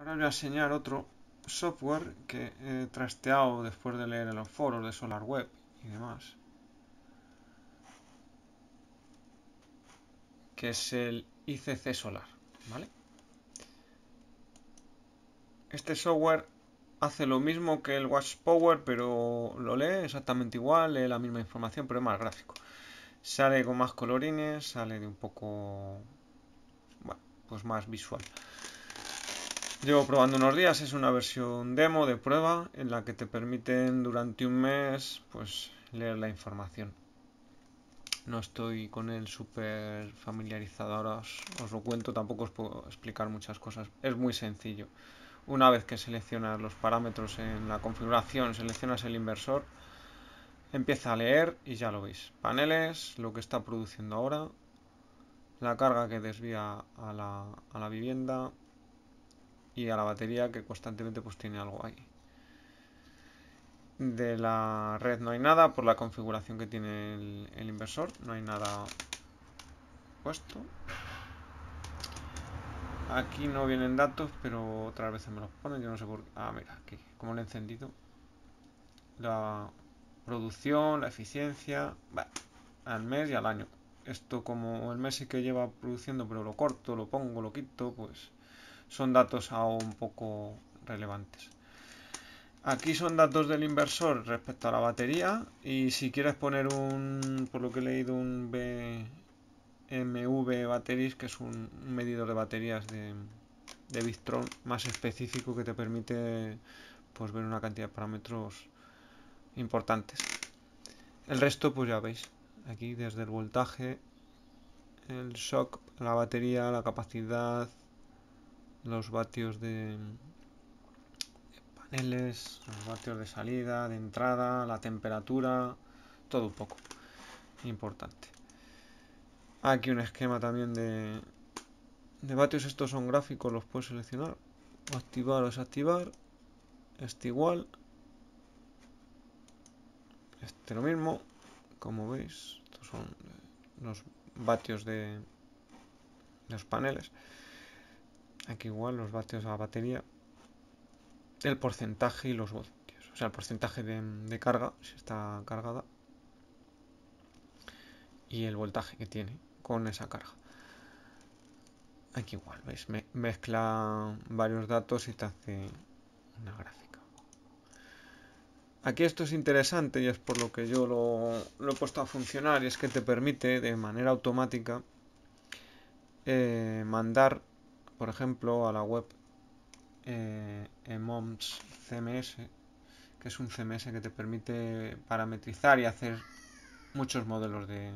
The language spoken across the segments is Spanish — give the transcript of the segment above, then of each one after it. Ahora voy a enseñar otro software que he trasteado después de leer en los foros de SolarWeb y demás, que es el ICC Solar, ¿vale? Este software hace lo mismo que el WatchPower, pero lo lee exactamente igual, lee la misma información, pero es más gráfico. Sale con más colorines, sale de un poco, bueno, pues más visual. Llevo probando unos días, es una versión demo de prueba en la que te permiten durante un mes pues leer la información. No estoy con él súper familiarizado, ahora os lo cuento, tampoco os puedo explicar muchas cosas. Es muy sencillo. Una vez que seleccionas los parámetros en la configuración, seleccionas el inversor, empieza a leer y ya lo veis. Paneles, lo que está produciendo ahora, la carga que desvía a la vivienda y a la batería, que constantemente pues tiene algo ahí. De la red no hay nada por la configuración que tiene el inversor, no hay nada puesto. Aquí no vienen datos, pero otras veces me los ponen, yo no sé por qué. Ah, mira, aquí, como lo he encendido. La producción, la eficiencia, bueno, al mes y al año. Esto, como el mes sí que lleva produciendo, pero lo corto, lo pongo, lo quito, pues son datos aún un poco relevantes. Aquí son datos del inversor respecto a la batería, y si quieres poner un, por lo que he leído, un BMV Batteries, que es un medidor de baterías de Victron más específico, que te permite pues ver una cantidad de parámetros importantes. El resto pues ya veis, aquí desde el voltaje, el shock, la batería, la capacidad, los vatios de paneles, los vatios de salida, de entrada, la temperatura, todo un poco importante. Aquí un esquema también de vatios. Estos son gráficos, los puedes seleccionar o activar o desactivar. Este igual, este lo mismo, como veis. Estos son los vatios de los paneles. Aquí igual los vatios a la batería, el porcentaje y los voltios, o sea el porcentaje de carga, si está cargada, y el voltaje que tiene con esa carga. Aquí igual, veis, mezcla varios datos y te hace una gráfica. Aquí esto es interesante y es por lo que yo lo he puesto a funcionar, y es que te permite de manera automática mandar, por ejemplo, a la web Moms cms, que es un cms que te permite parametrizar y hacer muchos modelos de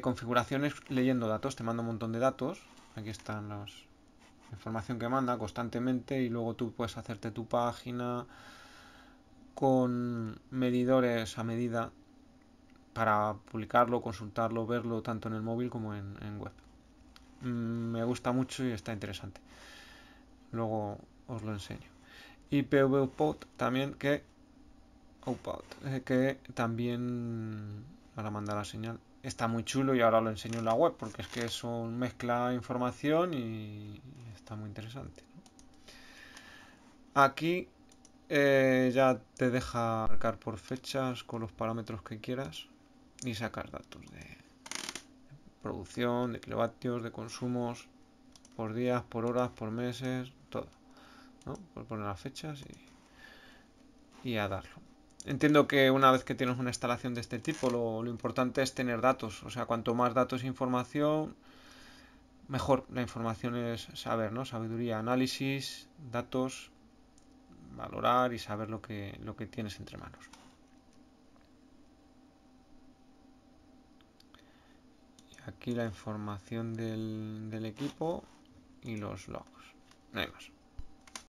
configuraciones leyendo datos. Te manda un montón de datos, aquí están los información que manda constantemente, y luego tú puedes hacerte tu página con medidores a medida para publicarlo, consultarlo, verlo tanto en el móvil como en web. Me gusta mucho y está interesante, luego os lo enseño. Y PVoutput también, que también ahora manda la señal. Está muy chulo y ahora lo enseño en la web, porque es que eso mezcla información y está muy interesante, ¿no? Aquí ya te deja marcar por fechas con los parámetros que quieras y sacar datos de producción, de kilovatios, de consumos, por días, por horas, por meses, todo, ¿no? Por poner las fechas y a darlo. Entiendo que una vez que tienes una instalación de este tipo, lo importante es tener datos. O sea, cuanto más datos e información, mejor. La información es saber, ¿no? Sabiduría, análisis, datos, valorar y saber lo que tienes entre manos. Aquí la información del equipo y los logos, no hay más.